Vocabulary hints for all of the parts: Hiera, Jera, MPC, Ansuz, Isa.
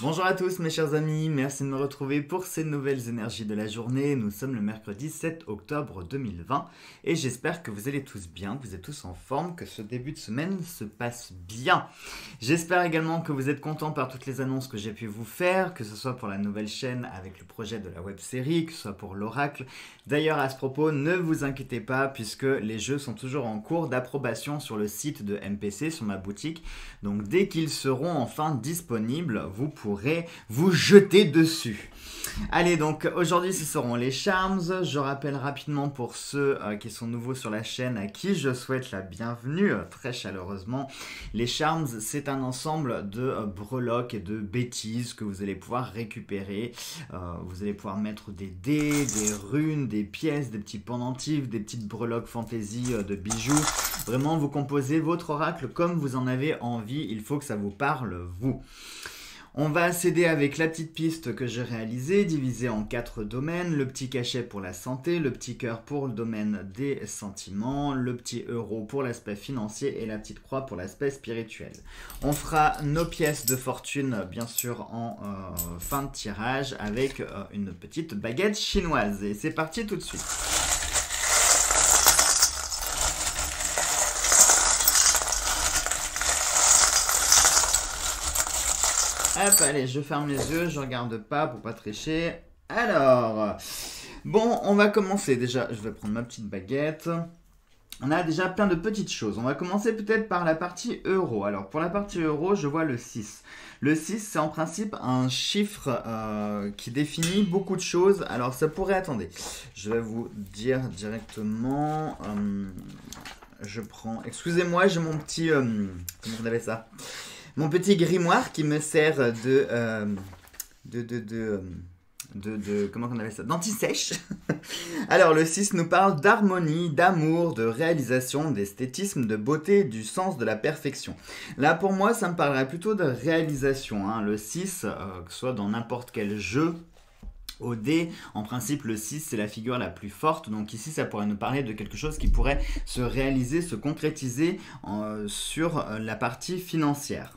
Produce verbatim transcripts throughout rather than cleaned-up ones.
Bonjour à tous mes chers amis, merci de me retrouver pour ces nouvelles énergies de la journée. Nous sommes le mercredi sept octobre deux mille vingt et j'espère que vous allez tous bien, que vous êtes tous en forme, que ce début de semaine se passe bien. J'espère également que vous êtes contents par toutes les annonces que j'ai pu vous faire, que ce soit pour la nouvelle chaîne avec le projet de la web-série, que ce soit pour l'oracle. D'ailleurs à ce propos, ne vous inquiétez pas puisque les jeux sont toujours en cours d'approbation sur le site de M P C, sur ma boutique. Donc dès qu'ils seront enfin disponibles, vous pourrez vous jeter dessus. Allez, donc aujourd'hui ce seront les charms. Je rappelle rapidement pour ceux euh, qui sont nouveaux sur la chaîne, à qui je souhaite la bienvenue euh, très chaleureusement. Les charms, c'est un ensemble de euh, breloques et de bêtises que vous allez pouvoir récupérer. Euh, vous allez pouvoir mettre des dés, des runes, des pièces, des petits pendentifs, des petites breloques fantaisie euh, de bijoux. Vraiment, vous composez votre oracle comme vous en avez envie. Il faut que ça vous parle, vous. On va s'aider avec la petite piste que j'ai réalisée, divisée en quatre domaines. Le petit cachet pour la santé, le petit cœur pour le domaine des sentiments, le petit euro pour l'aspect financier et la petite croix pour l'aspect spirituel. On fera nos pièces de fortune, bien sûr, en euh, fin de tirage avec euh, une petite baguette chinoise. Et c'est parti tout de suite. Hop, allez, je ferme les yeux, je regarde pas pour pas tricher. Alors, bon, on va commencer. Déjà, je vais prendre ma petite baguette. On a déjà plein de petites choses. On va commencer peut-être par la partie euro. Alors, pour la partie euro, je vois le six. Le six, c'est en principe un chiffre euh, qui définit beaucoup de choses. Alors, ça pourrait... Attendez, je vais vous dire directement... Euh, je prends... Excusez-moi, j'ai mon petit... Euh, comment on appelle ça ? Mon petit grimoire qui me sert de, euh, de, de, de, de, de comment on appelle ça, d'anti-sèche. Alors le six nous parle d'harmonie, d'amour, de réalisation, d'esthétisme, de beauté, du sens de la perfection. Là pour moi ça me parlerait plutôt de réalisation, hein. Le six, euh, que ce soit dans n'importe quel jeu, au dé, en principe le six c'est la figure la plus forte, donc ici ça pourrait nous parler de quelque chose qui pourrait se réaliser, se concrétiser euh, sur euh, la partie financière.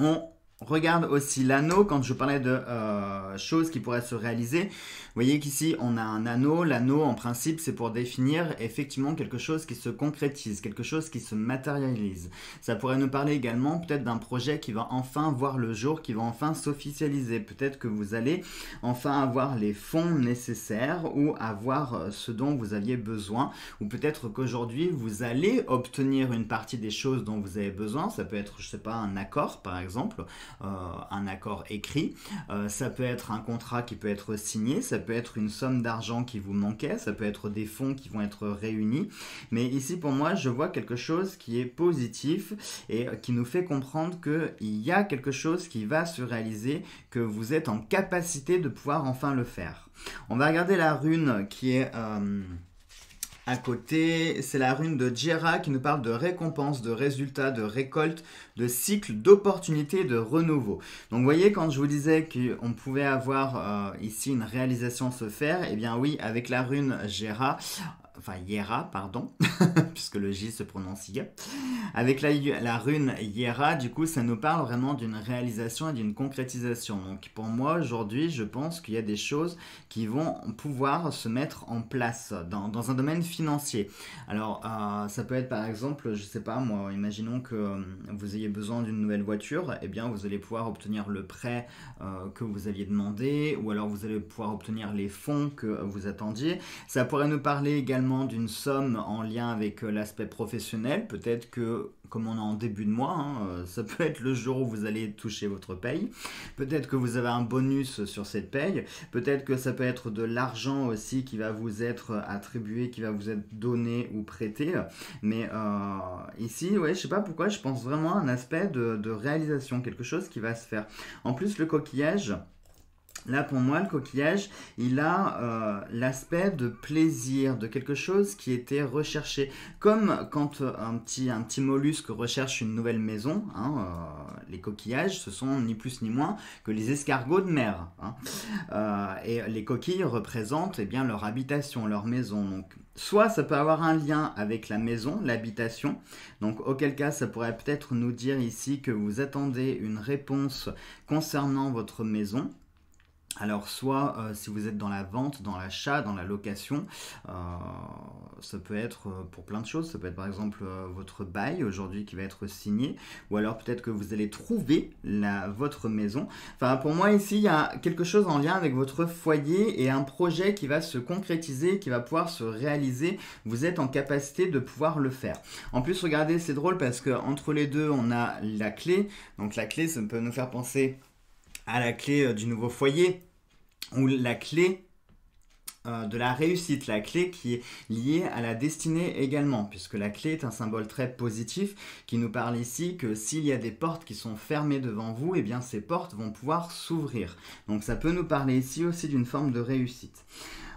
On regarde aussi l'anneau, quand je parlais de euh, choses qui pourraient se réaliser, vous voyez qu'ici on a un anneau, l'anneau en principe c'est pour définir effectivement quelque chose qui se concrétise, quelque chose qui se matérialise. Ça pourrait nous parler également peut-être d'un projet qui va enfin voir le jour, qui va enfin s'officialiser, peut-être que vous allez enfin avoir les fonds nécessaires ou avoir ce dont vous aviez besoin, ou peut-être qu'aujourd'hui vous allez obtenir une partie des choses dont vous avez besoin. Ça peut être, je sais pas, un accord par exemple. Euh, un accord écrit, euh, ça peut être un contrat qui peut être signé, ça peut être une somme d'argent qui vous manquait, ça peut être des fonds qui vont être réunis, mais ici pour moi je vois quelque chose qui est positif et qui nous fait comprendre qu'il y a quelque chose qui va se réaliser, que vous êtes en capacité de pouvoir enfin le faire. On va regarder la rune qui est... Euh à côté, c'est la rune de Jera qui nous parle de récompense, de résultats, de récolte, de cycle, d'opportunités, de renouveau. Donc vous voyez, quand je vous disais qu'on pouvait avoir euh, ici une réalisation se faire, eh bien oui, avec la rune Jera, enfin Hiera, pardon, puisque le J se prononce Y. Avec la, la rune Hiera, du coup, ça nous parle vraiment d'une réalisation et d'une concrétisation. Donc pour moi, aujourd'hui, je pense qu'il y a des choses qui vont pouvoir se mettre en place dans, dans un domaine financier. Alors, euh, ça peut être par exemple, je sais pas moi, imaginons que vous ayez besoin d'une nouvelle voiture, eh bien vous allez pouvoir obtenir le prêt euh, que vous aviez demandé, ou alors vous allez pouvoir obtenir les fonds que vous attendiez. Ça pourrait nous parler également d'une somme en lien avec l'aspect professionnel, peut-être que comme on est en début de mois, hein, ça peut être le jour où vous allez toucher votre paye, peut-être que vous avez un bonus sur cette paye, peut-être que ça peut être de l'argent aussi qui va vous être attribué, qui va vous être donné ou prêté, mais euh, ici, ouais, je sais pas pourquoi, je pense vraiment à un aspect de, de réalisation, quelque chose qui va se faire. En plus, le coquillage Là, pour moi, le coquillage, il a euh, l'aspect de plaisir, de quelque chose qui était recherché. Comme quand un petit, un petit mollusque recherche une nouvelle maison, hein, euh, les coquillages, ce sont ni plus ni moins que les escargots de mer. Hein. Euh, et les coquilles représentent eh bien, leur habitation, leur maison. Donc, soit ça peut avoir un lien avec la maison, l'habitation, donc auquel cas ça pourrait peut-être nous dire ici que vous attendez une réponse concernant votre maison. Alors soit euh, si vous êtes dans la vente, dans l'achat, dans la location, euh, ça peut être pour plein de choses, ça peut être par exemple euh, votre bail aujourd'hui qui va être signé, ou alors peut-être que vous allez trouver la, votre maison. Enfin pour moi ici il y a quelque chose en lien avec votre foyer et un projet qui va se concrétiser, qui va pouvoir se réaliser, vous êtes en capacité de pouvoir le faire. En plus regardez c'est drôle parce qu'entre les deux on a la clé, donc la clé ça peut nous faire penser à la clé du nouveau foyer ou la clé euh, de la réussite, la clé qui est liée à la destinée également puisque la clé est un symbole très positif qui nous parle ici que s'il y a des portes qui sont fermées devant vous, eh bien ces portes vont pouvoir s'ouvrir. Donc ça peut nous parler ici aussi d'une forme de réussite.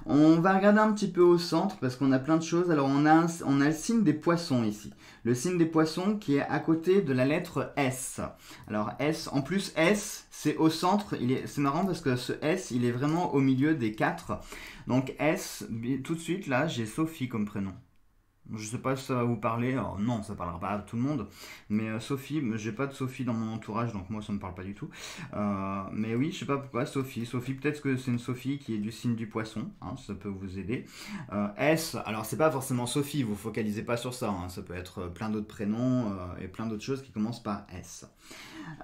On va regarder un petit peu au centre parce qu'on a plein de choses. Alors on a, on a le signe des poissons ici. Le signe des poissons qui est à côté de la lettre S. Alors S, en plus S, c'est au centre. C'est marrant parce que ce S, il est vraiment au milieu des quatre. Donc S, tout de suite là, j'ai Sophie comme prénom. Je sais pas si ça va vous parler. Alors, non, ça parlera pas à tout le monde. Mais euh, Sophie, j'ai pas de Sophie dans mon entourage, donc moi ça me parle pas du tout. Euh, mais oui, je sais pas pourquoi Sophie. Sophie, peut-être que c'est une Sophie qui est du signe du poisson. Hein, ça peut vous aider. Euh, S, alors c'est pas forcément Sophie. Vous focalisez pas sur ça. Hein, ça peut être plein d'autres prénoms euh, et plein d'autres choses qui commencent par S.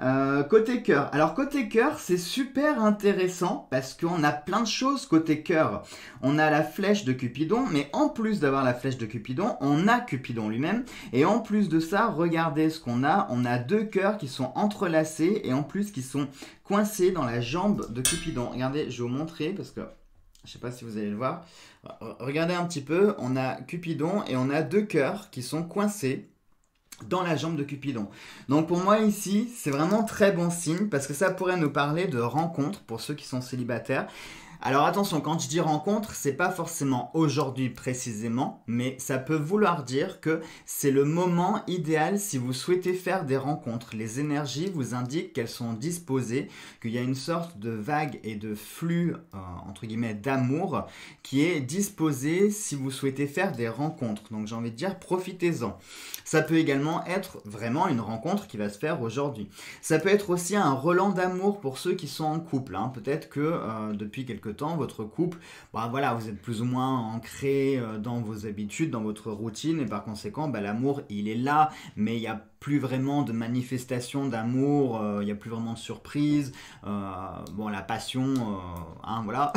Euh, côté cœur. Alors côté cœur, c'est super intéressant parce qu'on a plein de choses côté cœur. On a la flèche de Cupidon, mais en plus d'avoir la flèche de Cupidon, on a Cupidon lui-même et en plus de ça regardez ce qu'on a, on a deux cœurs qui sont entrelacés et en plus qui sont coincés dans la jambe de Cupidon. Regardez, je vais vous montrer parce que je sais pas si vous allez le voir, regardez un petit peu, on a Cupidon et on a deux cœurs qui sont coincés dans la jambe de Cupidon. Donc pour moi ici c'est vraiment très bon signe parce que ça pourrait nous parler de rencontre pour ceux qui sont célibataires. Alors attention, quand je dis rencontre, c'est pas forcément aujourd'hui précisément, mais ça peut vouloir dire que c'est le moment idéal si vous souhaitez faire des rencontres. Les énergies vous indiquent qu'elles sont disposées, qu'il y a une sorte de vague et de flux, euh, entre guillemets, d'amour qui est disposé si vous souhaitez faire des rencontres. Donc j'ai envie de dire, profitez-en. Ça peut également être vraiment une rencontre qui va se faire aujourd'hui. Ça peut être aussi un relent d'amour pour ceux qui sont en couple, hein. Peut-être que euh, depuis quelques temps, votre couple, bah voilà, vous êtes plus ou moins ancré dans vos habitudes, dans votre routine et par conséquent, bah, l'amour, il est là, mais il n'y a plus vraiment de manifestation d'amour, euh, il n'y a plus vraiment de surprise, euh, bon, la passion, euh, hein, voilà...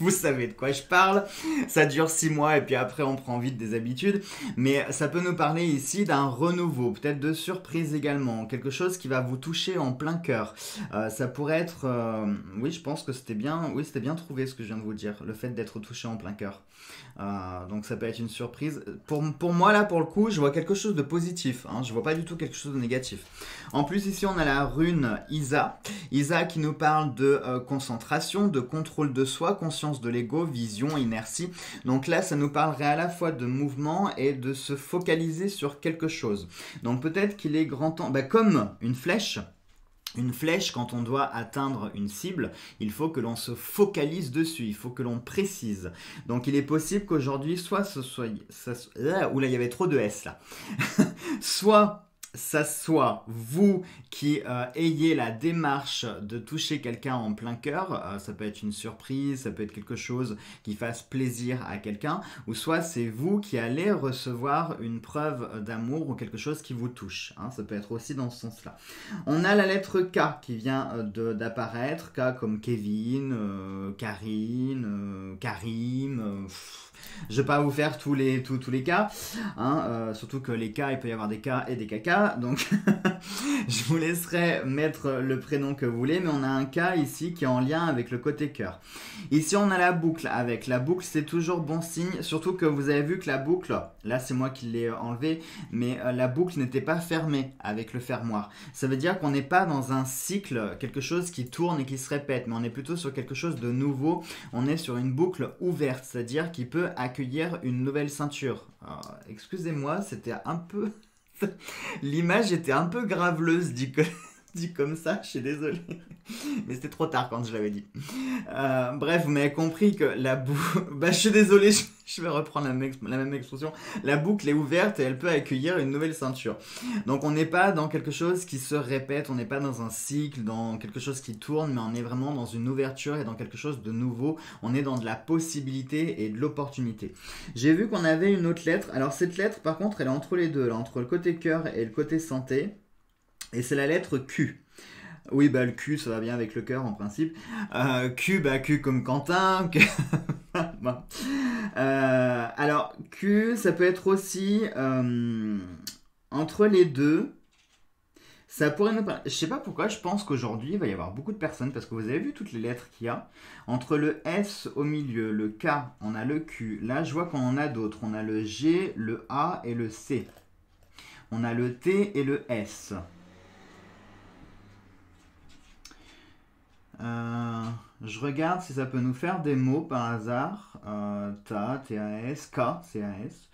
Vous savez de quoi je parle, ça dure six mois et puis après on prend vite des habitudes, mais ça peut nous parler ici d'un renouveau, peut-être de surprise également, quelque chose qui va vous toucher en plein cœur. Euh, ça pourrait être, euh, oui je pense que c'était bien, oui c'était bien trouvé ce que je viens de vous dire, le fait d'être touché en plein cœur. Euh, donc ça peut être une surprise. Pour, pour moi là pour le coup je vois quelque chose de positif, hein, je vois pas du tout quelque chose de négatif. En plus ici on a la rune Isa, Isa qui nous parle de euh, concentration, de contrôle de soi, conscience de l'ego, vision, inertie. Donc là, ça nous parlerait à la fois de mouvement et de se focaliser sur quelque chose. Donc peut-être qu'il est grand temps, bah, comme une flèche, Une flèche, quand on doit atteindre une cible, il faut que l'on se focalise dessus, il faut que l'on précise. Donc il est possible qu'aujourd'hui, soit ce soit... Ça, là, oula, il y avait trop de S là. soit... ça soit vous qui euh, ayez la démarche de toucher quelqu'un en plein cœur, euh, ça peut être une surprise, ça peut être quelque chose qui fasse plaisir à quelqu'un, ou soit c'est vous qui allez recevoir une preuve d'amour ou quelque chose qui vous touche, hein, ça peut être aussi dans ce sens-là. On a la lettre K qui vient d'apparaître, K comme Kevin, euh, Karine, euh, Karim, euh, pff, Je ne vais pas vous faire tous les, tous, tous les cas, hein, euh, surtout que les cas, il peut y avoir des cas et des caca, donc je vous laisserai mettre le prénom que vous voulez, mais on a un cas ici qui est en lien avec le côté cœur. Ici, on a la boucle avec. La boucle, c'est toujours bon signe, surtout que vous avez vu que la boucle, là c'est moi qui l'ai enlevée, mais euh, la boucle n'était pas fermée avec le fermoir. Ça veut dire qu'on n'est pas dans un cycle, quelque chose qui tourne et qui se répète, mais on est plutôt sur quelque chose de nouveau, on est sur une boucle ouverte, c'est-à-dire qui peut accueillir une nouvelle ceinture. Excusez-moi, c'était un peu... l'image était un peu graveleuse, dit, que... dit comme ça, je suis désolé. Mais c'était trop tard quand je l'avais dit. Euh, bref, vous m'avez compris que la boucle... bah, je suis désolé, je... je vais reprendre la même, la même expression. La boucle est ouverte et elle peut accueillir une nouvelle ceinture. Donc, on n'est pas dans quelque chose qui se répète, on n'est pas dans un cycle, dans quelque chose qui tourne, mais on est vraiment dans une ouverture et dans quelque chose de nouveau. On est dans de la possibilité et de l'opportunité. J'ai vu qu'on avait une autre lettre. Alors, cette lettre, par contre, elle est entre les deux. Elle est entre le côté cœur et le côté santé. Et c'est la lettre Q. Oui, bah le Q, ça va bien avec le cœur en principe. Euh, Q, bah Q comme Quentin. Q... bon. euh, alors, Q, ça peut être aussi euh, entre les deux. Ça pourrait nous parler. Je sais pas pourquoi, je pense qu'aujourd'hui, il va y avoir beaucoup de personnes, parce que vous avez vu toutes les lettres qu'il y a. Entre le S au milieu, le K, on a le Q. Là, je vois qu'on en a d'autres. On a le G, le A et le C. On a le T et le S. Euh, je regarde si ça peut nous faire des mots par hasard. Euh, ta, T A S, K, C A S.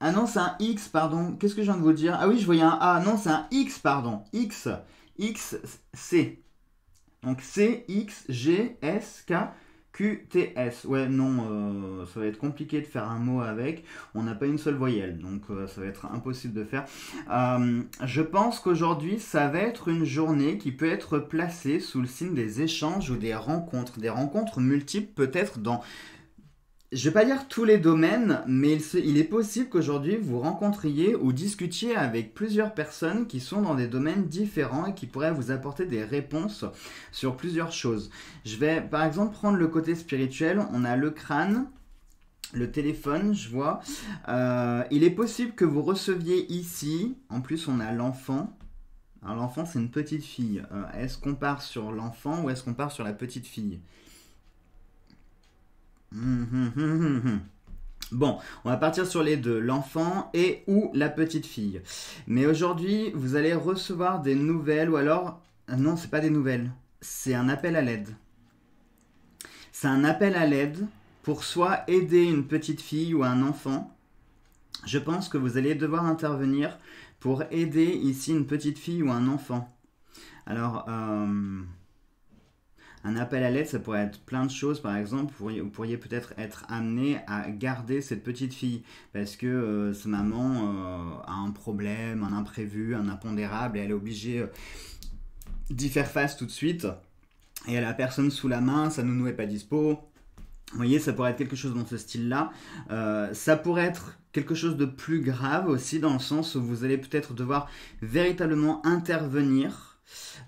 Ah non, c'est un X, pardon. Qu'est-ce que je viens de vous dire? Ah oui, je voyais un A. Non, c'est un X, pardon. X, X, C. Donc C, X, G, S, K, Q, T, S. Ouais, non, euh, ça va être compliqué de faire un mot avec. On n'a pas une seule voyelle, donc euh, ça va être impossible de faire. Euh, je pense qu'aujourd'hui, ça va être une journée qui peut être placée sous le signe des échanges ou des rencontres. Des rencontres multiples, peut-être dans... je ne vais pas dire tous les domaines, mais il, se, il est possible qu'aujourd'hui vous rencontriez ou discutiez avec plusieurs personnes qui sont dans des domaines différents et qui pourraient vous apporter des réponses sur plusieurs choses. Je vais par exemple prendre le côté spirituel, on a le crâne, le téléphone, je vois. Euh, il est possible que vous receviez ici, en plus on a l'enfant. Alors l'enfant c'est une petite fille, euh, est-ce qu'on part sur l'enfant ou est-ce qu'on part sur la petite fille ? Mmh, mmh, mmh, mmh. Bon, on va partir sur les deux, l'enfant et ou la petite fille. Mais aujourd'hui, vous allez recevoir des nouvelles ou alors... non, c'est pas des nouvelles, c'est un appel à l'aide. C'est un appel à l'aide pour soit aider une petite fille ou un enfant. Je pense que vous allez devoir intervenir pour aider ici une petite fille ou un enfant. Alors... Euh... un appel à l'aide, ça pourrait être plein de choses. Par exemple, vous pourriez, pourriez peut-être être amené à garder cette petite fille parce que euh, sa maman euh, a un problème, un imprévu, un impondérable et elle est obligée euh, d'y faire face tout de suite. Et elle a personne sous la main, sa nounou n'est pas dispo. Vous voyez, ça pourrait être quelque chose dans ce style-là. Euh, ça pourrait être... quelque chose de plus grave aussi dans le sens où vous allez peut-être devoir véritablement intervenir.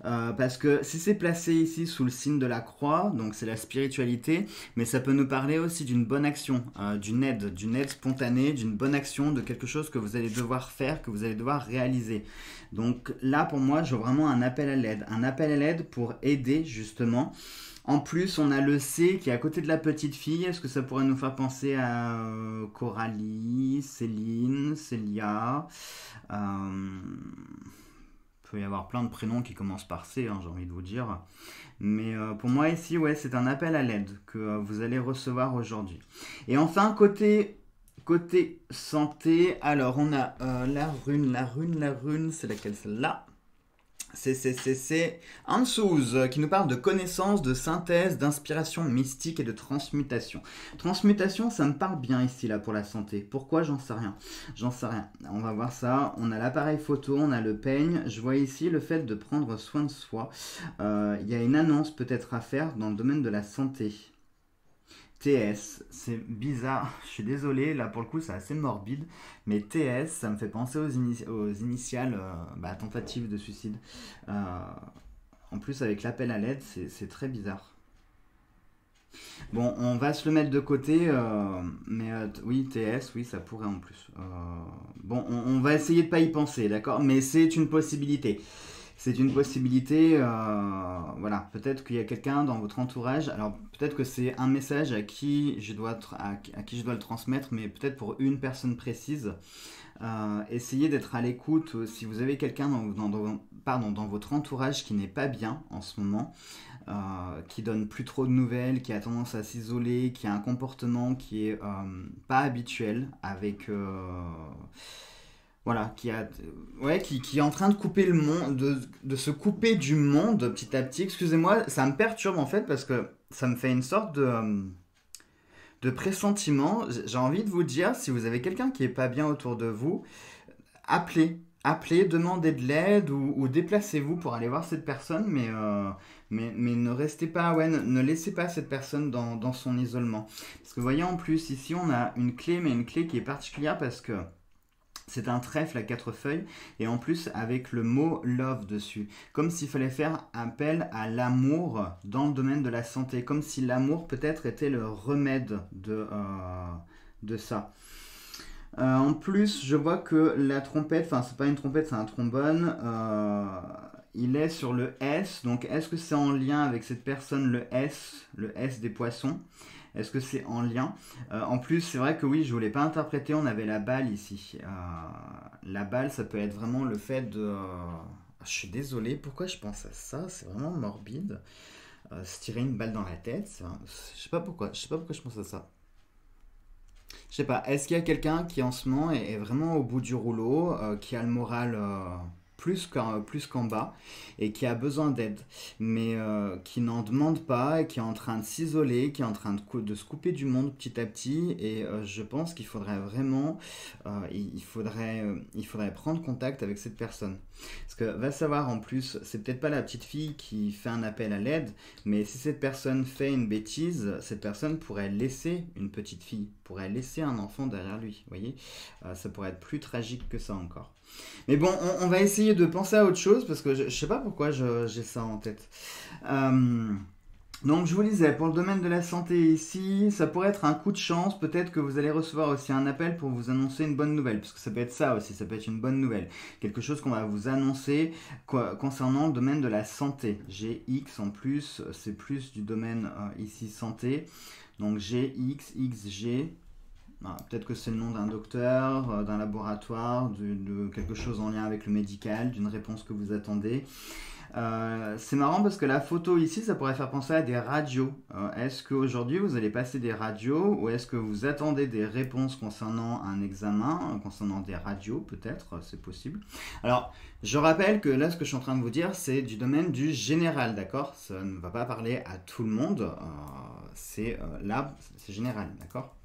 Euh, parce que si c'est placé ici sous le signe de la croix, donc c'est la spiritualité, mais ça peut nous parler aussi d'une bonne action, euh, d'une aide, d'une aide spontanée, d'une bonne action, de quelque chose que vous allez devoir faire, que vous allez devoir réaliser. Donc là pour moi j'ai vraiment un appel à l'aide, un appel à l'aide pour aider justement. En plus, on a le C qui est à côté de la petite fille. Est-ce que ça pourrait nous faire penser à euh, Coralie, Céline, Célia euh... il peut y avoir plein de prénoms qui commencent par C, hein, j'ai envie de vous dire. Mais euh, pour moi ici, ouais, c'est un appel à l'aide que euh, vous allez recevoir aujourd'hui. Et enfin, côté... côté santé, alors on a euh, la rune, la rune, la rune, c'est laquelle celle-là ? C'est Ansuz qui nous parle de connaissance, de synthèse, d'inspiration mystique et de transmutation. Transmutation, ça me parle bien ici, là, pour la santé. Pourquoi? J'en sais rien. J'en sais rien. On va voir ça. On a l'appareil photo, on a le peigne. Je vois ici le fait de prendre soin de soi. Euh, y a une annonce peut-être à faire dans le domaine de la santé. T S, c'est bizarre, je suis désolé, là pour le coup c'est assez morbide, mais T S, ça me fait penser aux, initi aux initiales, euh, bah, tentative de suicide. Euh, en plus avec l'appel à l'aide, c'est très bizarre. Bon, on va se le mettre de côté, euh, mais euh, oui, T S, oui, ça pourrait en plus. Euh, bon, on, on va essayer de pas y penser, d'accord? Mais c'est une possibilité. C'est une possibilité, euh, voilà. Peut-être qu'il y a quelqu'un dans votre entourage, alors peut-être que c'est un message à qui je dois, à, à qui je dois le transmettre, mais peut-être pour une personne précise. Euh, essayez d'être à l'écoute si vous avez quelqu'un dans, dans, dans, pardon, dans votre entourage qui n'est pas bien en ce moment, euh, qui donne plus trop de nouvelles, qui a tendance à s'isoler, qui a un comportement qui est euh, pas habituel, avec euh, voilà, qui a ouais qui, qui est en train de couper le monde, de, de se couper du monde petit à petit. Excusez-moi, ça me perturbe en fait parce que ça me fait une sorte de euh, de pressentiment. J'ai envie de vous dire, si vous avez quelqu'un qui n'est pas bien autour de vous, appelez, appelez, demandez de l'aide ou, ou déplacez-vous pour aller voir cette personne, mais, euh, mais, mais ne restez pas, ouais, ne, ne laissez pas cette personne dans, dans son isolement. Parce que vous voyez, en plus, ici, on a une clé, mais une clé qui est particulière parce que c'est un trèfle à quatre feuilles et en plus avec le mot love dessus. Comme s'il fallait faire appel à l'amour dans le domaine de la santé. Comme si l'amour peut-être était le remède de, euh, de ça. Euh, en plus, je vois que la trompette, enfin c'est pas une trompette, c'est un trombone. Euh, il est sur le S. Donc est-ce que c'est en lien avec cette personne, le S, le S des poissons ? Est-ce que c'est en lien? euh, En plus, c'est vrai que oui, je ne voulais pas interpréter, on avait la balle ici. Euh, la balle, ça peut être vraiment le fait de... Euh... Je suis désolé, pourquoi je pense à ça? C'est vraiment morbide. Euh, se tirer une balle dans la tête, ça... je sais pas pourquoi. Je sais pas pourquoi je pense à ça. Je sais pas, est-ce qu'il y a quelqu'un qui en ce moment est vraiment au bout du rouleau, euh, qui a le moral... Euh... plus qu'en plus qu'en bas et qui a besoin d'aide mais euh, qui n'en demande pas et qui est en train de s'isoler, qui est en train de, de se couper du monde petit à petit et euh, je pense qu'il faudrait vraiment euh, il, faudrait, euh, il faudrait prendre contact avec cette personne parce que va savoir, en plus c'est peut-être pas la petite fille qui fait un appel à l'aide, mais si cette personne fait une bêtise, cette personne pourrait laisser une petite fille, pourrait laisser un enfant derrière lui, vous voyez, euh, ça pourrait être plus tragique que ça encore. Mais bon, on, on va essayer de penser à autre chose parce que je, je sais pas pourquoi j'ai ça en tête. Euh, donc je vous disais, pour le domaine de la santé ici, ça pourrait être un coup de chance. Peut-être que vous allez recevoir aussi un appel pour vous annoncer une bonne nouvelle. Parce que ça peut être ça aussi, ça peut être une bonne nouvelle. Quelque chose qu'on va vous annoncer quoi, concernant le domaine de la santé. G X en plus, c'est plus du domaine euh, ici santé. Donc G X X G. Ah, peut-être que c'est le nom d'un docteur, euh, d'un laboratoire, de, de quelque chose en lien avec le médical, d'une réponse que vous attendez. Euh, c'est marrant parce que la photo ici, ça pourrait faire penser à des radios. Euh, est-ce qu'aujourd'hui, vous allez passer des radios ou est-ce que vous attendez des réponses concernant un examen, euh, concernant des radios peut-être, euh, c'est possible. Alors, je rappelle que là, ce que je suis en train de vous dire, c'est du domaine du général, d'accord? Ça ne va pas parler à tout le monde, euh, c'est euh, là, c'est général, d'accord?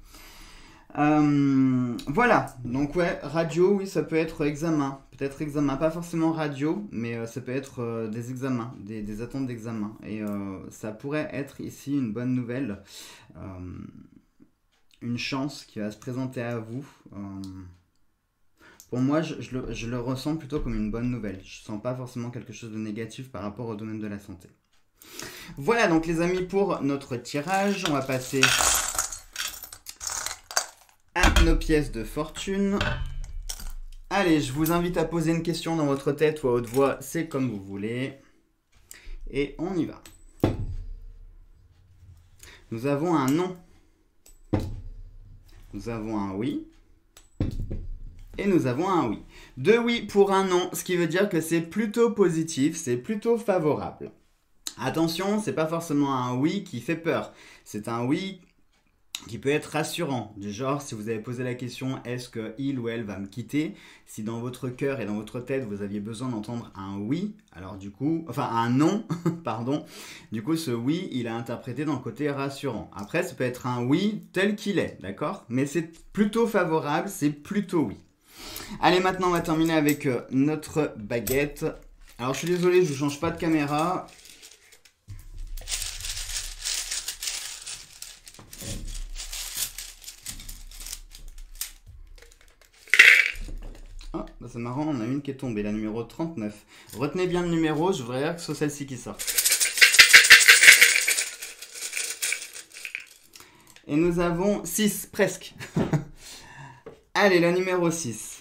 Euh, voilà, donc ouais, radio, oui, ça peut être examen, peut-être examen, pas forcément radio, mais euh, ça peut être euh, des examens, des, des attentes d'examen, et euh, ça pourrait être ici une bonne nouvelle, euh, une chance qui va se présenter à vous. Euh, pour moi, je, je, le, je le ressens plutôt comme une bonne nouvelle, je sens pas forcément quelque chose de négatif par rapport au domaine de la santé. Voilà donc les amis pour notre tirage, on va passer... nos pièces de fortune. Allez, je vous invite à poser une question dans votre tête ou à haute voix, c'est comme vous voulez. Et on y va. Nous avons un non. Nous avons un oui. Et nous avons un oui. Deux oui pour un non, ce qui veut dire que c'est plutôt positif, c'est plutôt favorable. Attention, c'est pas forcément un oui qui fait peur. C'est un oui qui peut être rassurant, du genre si vous avez posé la question « est-ce que il ou elle va me quitter ?» Si dans votre cœur et dans votre tête vous aviez besoin d'entendre un « oui », alors du coup, enfin un « non », pardon, du coup ce « oui », il a interprété dans le côté rassurant. Après, ça peut être un « oui » tel qu'il est, d'accord? Mais c'est plutôt favorable, c'est plutôt « oui ». Allez, maintenant on va terminer avec euh, notre baguette. Alors je suis désolé, je ne change pas de caméra. C'est marrant, on a une qui est tombée, la numéro trente-neuf. Retenez bien le numéro, je voudrais que ce soit celle-ci qui sort. Et nous avons six, presque. Allez, la numéro six.